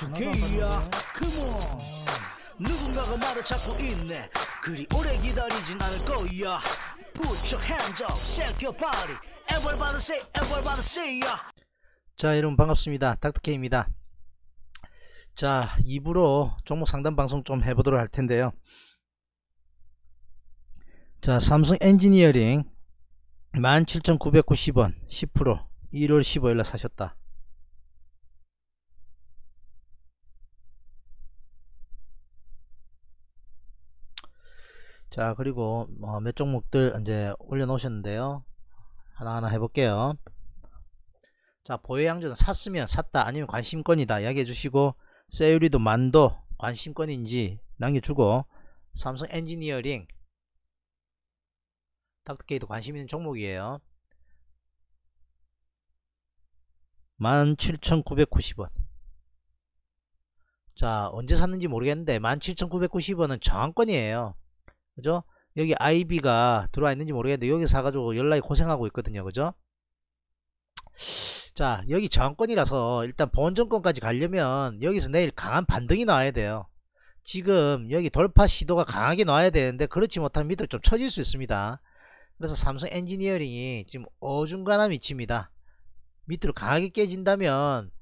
닥터케이야 컴온. 누군가가 말을 찾고 있네. 그리 오래 기다리진 않을 거야. Put your hands up, shake your body. Everybody say, everybody say ya. 자, 여러분 반갑습니다. 닥터케이입니다. 자, 2부로 종목 상담 방송 좀 해보도록 할 텐데요. 자, 삼성엔지니어링 17,990원 10% 1월 15일날 사셨다. 자, 그리고 몇 종목들 이제 올려놓으셨는데요. 하나하나 해볼게요. 자, 보해양조는 샀으면 샀다 아니면 관심권이다 이야기해 주시고, 세유리도 만도 관심권인지 남겨주고, 삼성엔지니어링 닥터케이도 관심 있는 종목이에요. 17,990원. 자, 언제 샀는지 모르겠는데 17,990원은 저항권이에요. 그죠? 여기 IB가 들어와 있는지 모르겠는데 여기 사가지고 연락이 고생하고 있거든요. 그죠? 자, 여기 저항권이라서 일단 본전권까지 가려면 여기서 내일 강한 반등이 나와야 돼요. 지금 여기 돌파 시도가 강하게 나와야 되는데 그렇지 못하면 밑으로 좀 처질 수 있습니다. 그래서 삼성 엔지니어링이 지금 어중간한 위치입니다. 밑으로 강하게 깨진다면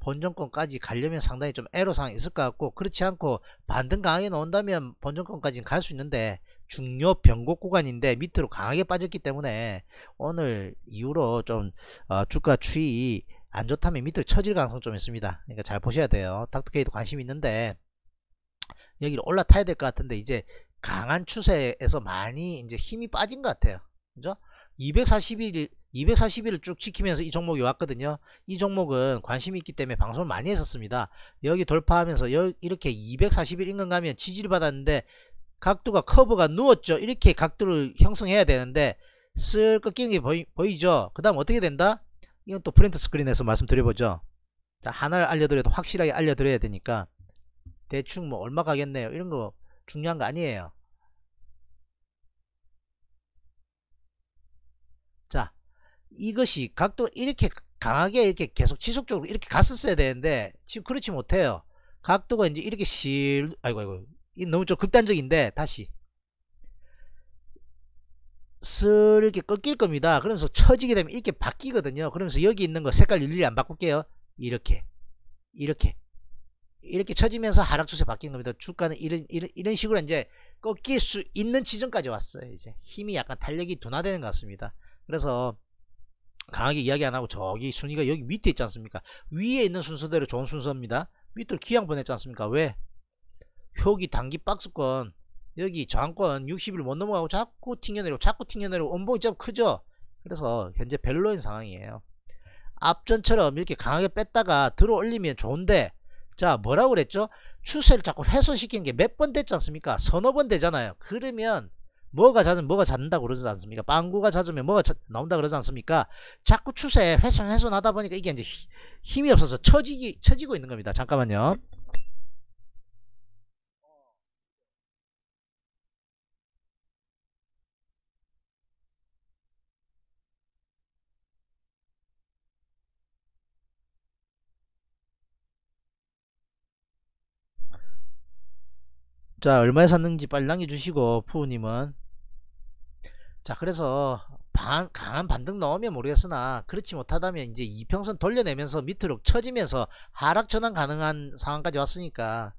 본전권까지 가려면 상당히 좀 애로사항이 있을 것 같고, 그렇지 않고 반등 강하게 나온다면 본전권까지는 갈 수 있는데 중요 변곡 구간인데 밑으로 강하게 빠졌기 때문에 오늘 이후로 좀 주가 추이 안 좋다면 밑으로 처질 가능성 좀 있습니다. 그러니까 잘 보셔야 돼요. 닥터케이도 관심이 있는데 여기를 올라타야 될 것 같은데 이제 강한 추세에서 많이 이제 힘이 빠진 것 같아요. 그죠? 240일을 쭉 지키면서 이 종목이 왔거든요. 이 종목은 관심이 있기 때문에 방송을 많이 했었습니다. 여기 돌파하면서 이렇게 240일 인근 가면 지지를 받았는데 각도가 커브가 누웠죠. 이렇게 각도를 형성해야 되는데 슬쩍 끼는 게 보이죠. 그 다음 어떻게 된다? 이건 또 프린트 스크린에서 말씀드려보죠. 자, 하나를 알려드려도 확실하게 알려드려야 되니까 대충 뭐 얼마 가겠네요 이런 거 중요한 거 아니에요. 자, 이것이 각도 이렇게 강하게 이렇게 계속 지속적으로 이렇게 갔었어야 되는데 지금 그렇지 못해요. 각도가 이제 이렇게 아이고 너무 좀 극단적인데 다시 슬 이렇게 꺾일 겁니다. 그러면서 처지게 되면 이렇게 바뀌거든요. 그러면서 여기 있는 거 색깔 일일이 안 바꿀게요. 이렇게 쳐지면서 하락 추세 바뀐 겁니다. 주가는 이런 식으로 이제 꺾일 수 있는 지점까지 왔어요. 이제 힘이 약간 탄력이 둔화되는 것 같습니다. 그래서 강하게 이야기 안 하고 저기 순위가 여기 밑에 있지 않습니까? 위에 있는 순서대로 좋은 순서입니다. 밑으로 기왕 보냈지 않습니까? 왜? 표기 단기 박스권 여기 저항권 60일 못 넘어가고 자꾸 튕겨내리고 원봉이 좀 크죠? 그래서 현재 별로인 상황이에요. 앞전처럼 이렇게 강하게 뺐다가 들어 올리면 좋은데, 자, 뭐라고 그랬죠? 추세를 자꾸 훼손시키는 게 몇 번 됐지 않습니까? 서너 번 되잖아요. 그러면 뭐가 잦는다고 그러지 않습니까? 빵구가 잦으면 뭐가 나온다 그러지 않습니까? 자꾸 추세 훼손하다 보니까 이게 이제 힘이 없어서 처지고 있는 겁니다. 잠깐만요. 자, 얼마에 샀는지 빨리 남겨주시고, 푸우님은. 자, 그래서 강한 반등 나오면 모르겠으나 그렇지 못하다면 이제 이평선 돌려내면서 밑으로 처지면서 하락 전환 가능한 상황까지 왔으니까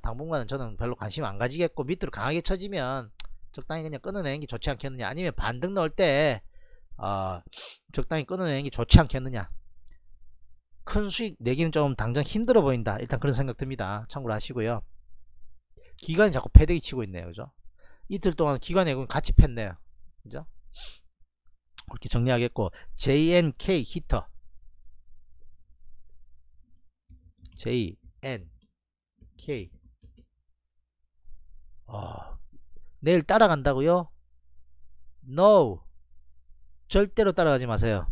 당분간은 저는 별로 관심 안 가지겠고, 밑으로 강하게 처지면 적당히 그냥 끊어내는 게 좋지 않겠느냐, 아니면 반등 넣을 때 적당히 끊어내는 게 좋지 않겠느냐. 큰 수익 내기는 좀 당장 힘들어 보인다, 일단 그런 생각 듭니다. 참고로 하시고요. 기관이 자꾸 패대기 치고 있네요. 그죠? 이틀 동안 기관이 같이 팼네요. 그죠? 그렇게 정리하겠고, 제이엔케이히터. JNK. 내일 따라간다고요? No. 절대로 따라가지 마세요.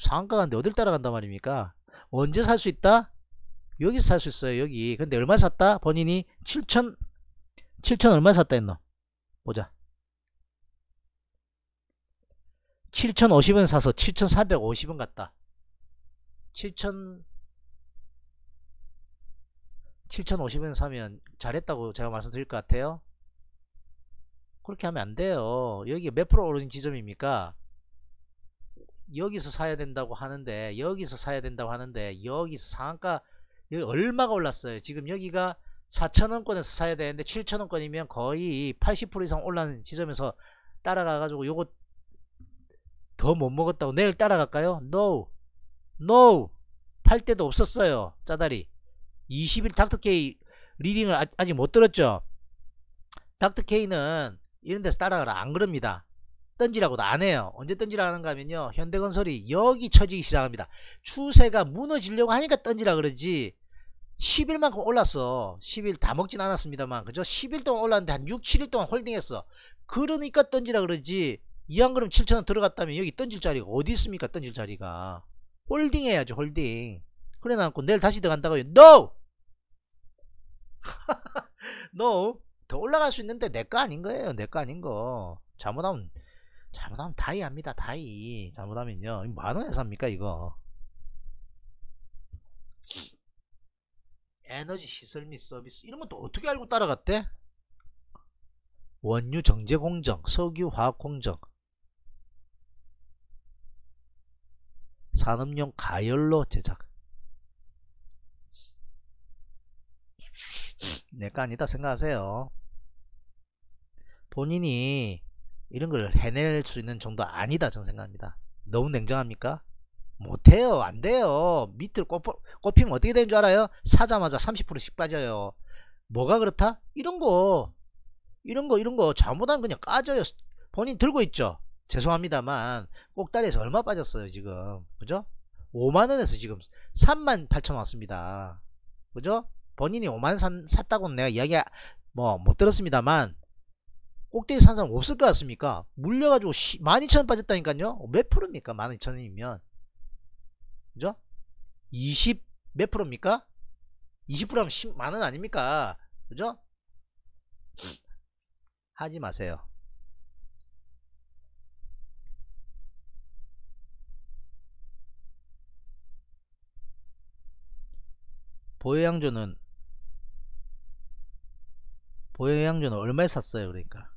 상가가인데 어딜 따라간단 말입니까? 언제 살 수 있다? 여기서 살 수 있어요. 여기. 근데 얼마 샀다? 본인이 7,000 얼마 샀다 했노? 보자. 7,050원 사서 7,450원 갔다. 7,000 7,050원 사면 잘했다고 제가 말씀드릴 것 같아요. 그렇게 하면 안 돼요. 여기 몇 프로 오른 지점입니까? 여기서 사야 된다고 하는데, 여기서 사야 된다고 하는데, 여기서 상한가, 여기 얼마가 올랐어요? 지금 여기가 4,000원권에서 사야 되는데 7,000원권이면 거의 80% 이상 올라온 지점에서 따라가가지고 요거 더 못 먹었다고 내일 따라갈까요? No, no. 팔 때도 없었어요. 짜다리 20일 닥터케이 리딩을 아직 못 들었죠. 닥터케이는 이런 데서 따라가라 안 그럽니다. 던지라고도 안 해요. 언제 던지라 하는가 하면요, 현대건설이 여기 처지기 시작합니다. 추세가 무너지려고 하니까 던지라 그러지. 10일만큼 올랐어. 10일 다 먹진 않았습니다만, 그죠? 10일 동안 올랐는데 한 6, 7일 동안 홀딩했어. 그러니까 던지라 그러지. 이왕 그럼 7,000원 들어갔다면 여기 던질 자리가 어디 있습니까? 던질 자리가 홀딩 해야죠, 홀딩. 그래 놔놓고 내일 다시 들어간다고요? NO! NO! 더 올라갈 수 있는데 내 거 아닌 거예요. 내 거 아닌 거. 잘못하면 다이 합니다. 다이. 잘못하면요, 만원에 삽니까 이거? 에너지 시설 및 서비스 이런 것도 어떻게 알고 따라갔대? 원유 정제 공정, 석유 화학 공정, 산업용 가열로 제작. 내거 아니다 생각하세요. 본인이 이런 걸 해낼 수 있는 정도 아니다 저는 생각합니다. 너무 냉정합니까? 못해요. 안돼요. 밑을 꼽히면 어떻게 되는 줄 알아요? 사자마자 30%씩 빠져요. 뭐가 그렇다? 이런거 잘못하면 그냥 까져요. 본인 들고 있죠? 죄송합니다만 꼭다리에서 얼마 빠졌어요 지금, 그죠? 5만원에서 지금 38,000원 왔습니다. 그죠? 본인이 5만 샀다고는 내가 이야기 뭐 못 들었습니다만, 꼭대기 산 사람 없을 것 같습니까? 물려가지고 12,000원 빠졌다니까요. 몇 프로입니까? 12,000원이면 그죠? 20 몇 프로입니까? 20% 하면 10만원 아닙니까? 그죠? 하지 마세요. 보해양조는 얼마에 샀어요? 그러니까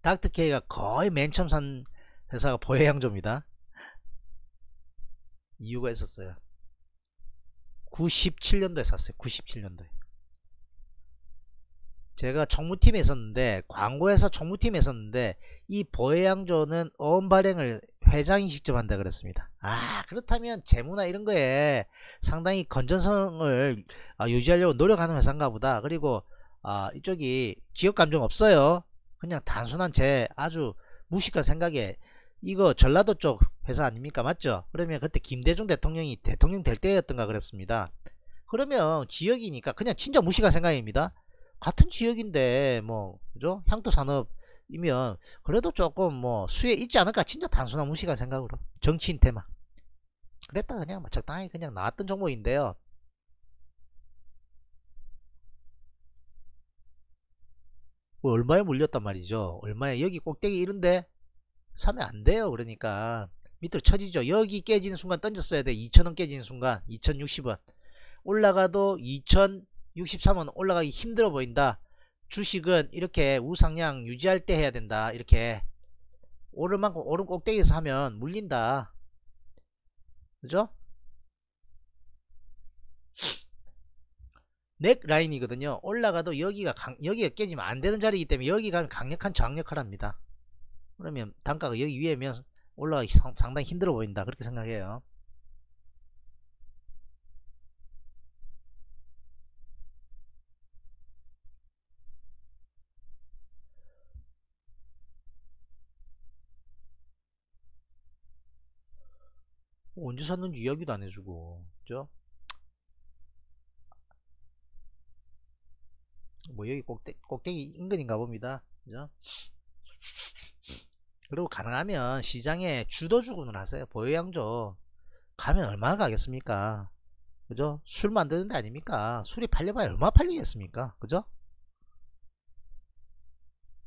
닥터케이가 거의 맨 처음 산 회사가 보해양조입니다. 이유가 있었어요. 97년도에 샀어요. 97년도에 제가 총무팀에 있었는데, 광고회사 총무팀에 있었는데, 이 보해양조는 어음 발행을 회장이 직접 한다 그랬습니다. 아, 그렇다면 재무나 이런 거에 상당히 건전성을 유지하려고 노력하는 회사인가 보다. 그리고 이쪽이 지역 감정 없어요. 그냥 단순한 제 아주 무식한 생각에, 이거 전라도 쪽 회사 아닙니까? 맞죠? 그러면 그때 김대중 대통령이 대통령 될 때였던가 그랬습니다. 그러면 지역이니까 그냥 진짜 무식한 생각입니다. 같은 지역인데 뭐 그죠? 향토 산업이면 그래도 조금 뭐 수혜 있지 않을까, 진짜 단순한 무식한 생각으로 정치인 테마 그랬다. 그냥 적당히 그냥 나왔던 정보인데요. 얼마에 물렸단 말이죠. 얼마에, 여기 꼭대기 이런데 사면 안 돼요. 그러니까 밑으로 쳐지죠. 여기 깨지는 순간 던졌어야 돼. 2,000원 깨지는 순간 2,060원 올라가도 2,063원 올라가기 힘들어 보인다. 주식은 이렇게 우상향 유지할 때 해야 된다. 이렇게 오른 만큼 오른 꼭대기에서 하면 물린다. 그죠? 넥 라인이거든요. 올라가도 여기가 깨지면 안 되는 자리이기 때문에 여기 가면 강력한 저항 역할을 합니다. 그러면 단가가 여기 위에면 올라가기 상당히 힘들어 보인다. 그렇게 생각해요. 언제 샀는지 이야기도 안 해주고, 그죠? 뭐 여기 꼭대기 인근인가 봅니다. 그죠? 그리고 가능하면 시장에 주도 주군을 하세요. 보해양조 가면 얼마나 가겠습니까? 그죠? 술 만드는 데 아닙니까? 술이 팔려봐야 얼마 팔리겠습니까? 그죠?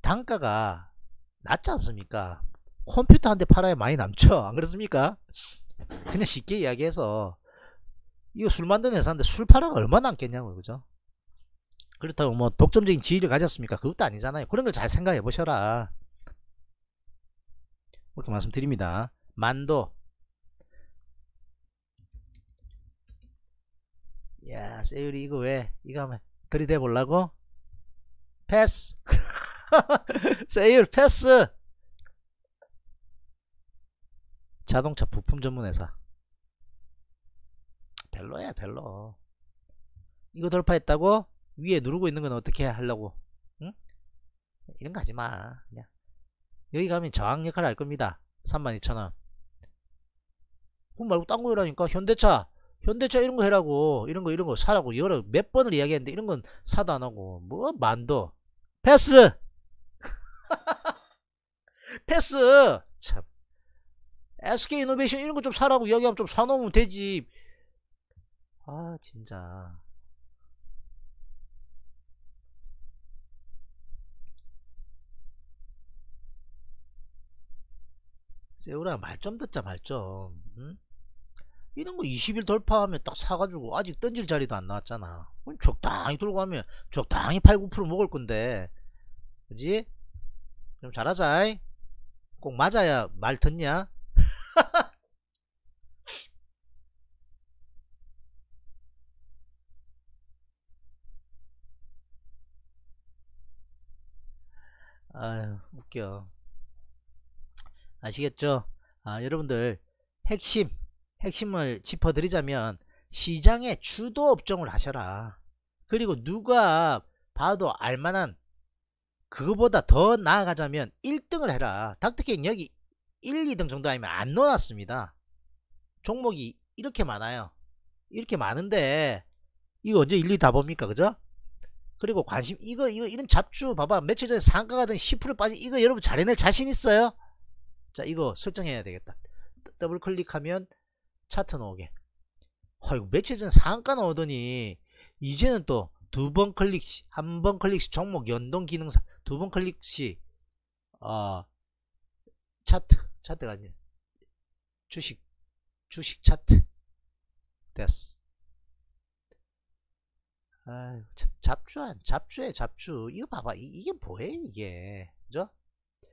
단가가 낮지 않습니까? 컴퓨터 한 대 팔아야 많이 남죠. 안 그렇습니까? 그냥 쉽게 이야기해서 이거 술 만드는 회사인데 술 팔아가 얼마나 남겠냐고요. 그죠? 그렇다고 뭐 독점적인 지위를 가졌습니까? 그것도 아니잖아요. 그런 걸 잘 생각해 보셔라. 그렇게 말씀드립니다. 만도. 야, 세율이 이거 왜? 이거 하면 들이대 보려고? 패스. 세율 패스. 자동차 부품 전문회사. 별로야, 별로. 이거 돌파했다고? 위에 누르고 있는 건 어떻게 하려고? 응? 이런 거 하지 마. 그냥. 여기 가면 저항 역할을 할 겁니다. 32,000원. 그럼 말고 딴 거 해라니까. 현대차. 현대차 이런 거 해라고. 이런 거 사라고. 여러 몇 번을 이야기했는데 이런 건 사도 안 하고. 뭐, 만도. 패스! 패스! 참. SK이노베이션 이런 거 좀 사라고 이야기하면 좀 사놓으면 되지. 아, 진짜. 세우라, 말 좀 듣자, 말 좀. 응? 이런 거 20일 돌파하면 딱 사가지고 아직 던질 자리도 안 나왔잖아. 적당히 들고 가면 적당히 8, 9% 먹을 건데. 그지? 그럼 잘하자. 꼭 맞아야 말 듣냐? 아유, 웃겨. 아시겠죠? 아, 여러분들 핵심을 짚어드리자면 시장의 주도 업종을 하셔라. 그리고 누가 봐도 알만한, 그거보다 더 나아가자면 1등을 해라. 닥터케이 여기 1, 2등 정도 아니면 안 넣어놨습니다. 종목이 이렇게 많아요. 이렇게 많은데 이거 언제 1, 2 다 봅니까? 그죠? 그리고 관심 이거 이런 잡주 봐봐. 며칠 전에 상가가 된 10% 빠진 이거 여러분 잘 해낼 자신 있어요? 자, 이거 설정해야 되겠다. 더블 클릭하면 차트 나오게. 아이고, 며칠 전 상한가 나오더니 이제는 또 두 번 클릭시, 한 번 클릭시 종목 연동 기능, 두 번 클릭시 차트가 아니야. 주식 차트. 됐어. 아이고, 잡주야. 이거 봐봐. 이게 뭐예요, 이게. 그죠?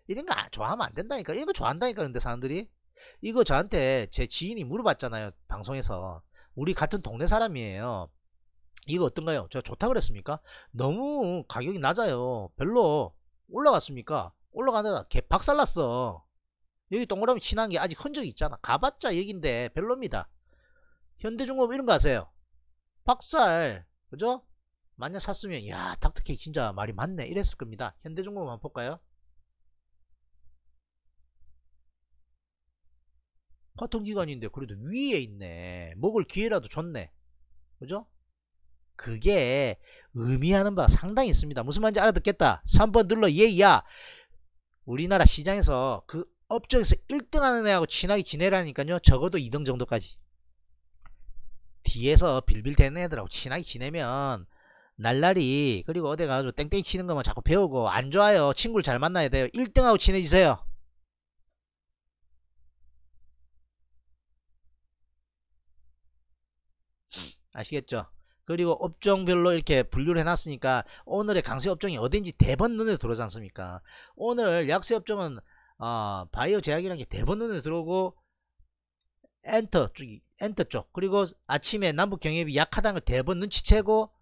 이런 거 좋아하면 안 된다니까. 이런 거 좋아한다니까. 근데 사람들이 이거 저한테 제 지인이 물어봤잖아요. 방송에서. 우리 같은 동네 사람이에요. 이거 어떤가요? 제가 좋다 그랬습니까? 너무 가격이 낮아요. 별로. 올라갔습니까? 올라가다가 개 박살났어. 여기 동그라미 친한 게 아직 흔적이 있잖아. 가봤자 여긴데 별로입니다. 현대중공업 이런 거 아세요? 박살. 그죠? 만약 샀으면 야, 닥터케이 진짜 말이 맞네 이랬을 겁니다. 현대중공업 한번 볼까요? 같은 기간인데 그래도 위에 있네. 먹을 기회라도 줬네. 그죠? 그게 의미하는 바가 상당히 있습니다. 무슨 말인지 알아듣겠다. 3번 눌러. 얘야, 우리나라 시장에서 그 업종에서 1등 하는 애하고 친하게 지내라니까요. 적어도 2등 정도까지. 뒤에서 빌빌대는 애들하고 친하게 지내면 날라리, 그리고 어디 가서 땡땡이 치는 것만 자꾸 배우고 안 좋아요. 친구를 잘 만나야 돼요. 1등하고 친해지세요. 아시겠죠? 그리고 업종별로 이렇게 분류를 해놨으니까 오늘의 강세 업종이 어딘지 대번 눈에 들어오지 않습니까? 오늘 약세 업종은 바이오 제약이라는 게 대번 눈에 들어오고 엔터 쪽, 그리고 아침에 남북 경협이 약하다는 걸 대번 눈치채고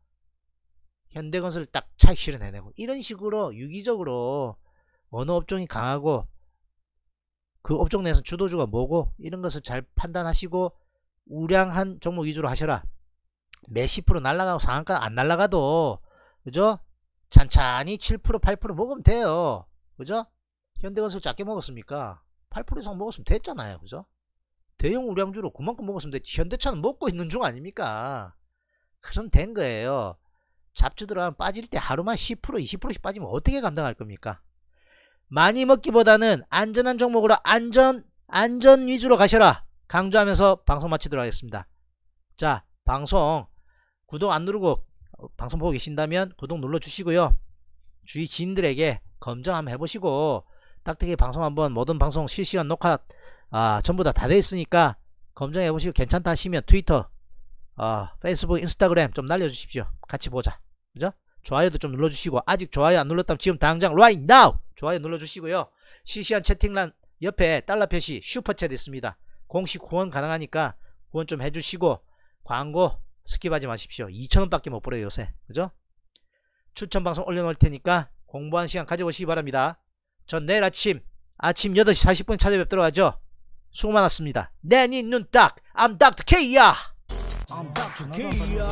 현대건설 딱 차익 실현해내고, 이런 식으로 유기적으로 어느 업종이 강하고 그 업종 내에서 주도주가 뭐고 이런 것을 잘 판단하시고 우량한 종목 위주로 하셔라. 몇 10% 날라가고 상한가 안 날라가도, 그죠? 찬찬히 7% 8% 먹으면 돼요. 그죠? 현대건설 작게 먹었습니까? 8% 이상 먹었으면 됐잖아요. 그죠? 대형 우량주로 그만큼 먹었으면 됐지. 현대차는 먹고 있는 중 아닙니까? 그럼 된 거예요. 잡주들은 빠질 때 하루만 10% 20%씩 빠지면 어떻게 감당할 겁니까? 많이 먹기보다는 안전한 종목으로 안전 위주로 가셔라. 강조하면서 방송 마치도록 하겠습니다. 자, 방송 구독 안 누르고 방송 보고 계신다면 구독 눌러주시고요. 주위 지인들에게 검정 한번 해보시고, 닥터케이 방송 한번, 모든 방송 실시간 녹화 전부 다 돼 있으니까 검정해보시고 괜찮다 하시면 트위터, 페이스북, 인스타그램 좀 날려주십시오. 같이 보자. 그죠? 좋아요도 좀 눌러주시고, 아직 좋아요 안 눌렀다면 지금 당장 right now 좋아요 눌러주시고요. 실시간 채팅란 옆에 달러 표시 슈퍼챗 있습니다. 공식 후원 가능하니까 후원 좀 해주시고, 광고 스킵하지 마십시오. 2,000원 밖에 못 벌어요 요새. 그죠? 추천 방송 올려놓을 테니까 공부한 시간 가져오시기 바랍니다. 전 내일 아침 8시 40분 찾아뵙도록 하죠. 수고 많았습니다. 내 니 눈 딱. I'm 닥터케이야. I'm 닥터케이야.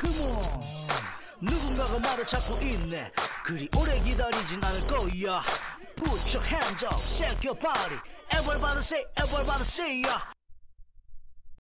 Come on. 누군가가 말을 찾고 있네. 그리 오래 기다리진 않을 거야. Put your hands up, shake your body. Everybody say, everybody say ya.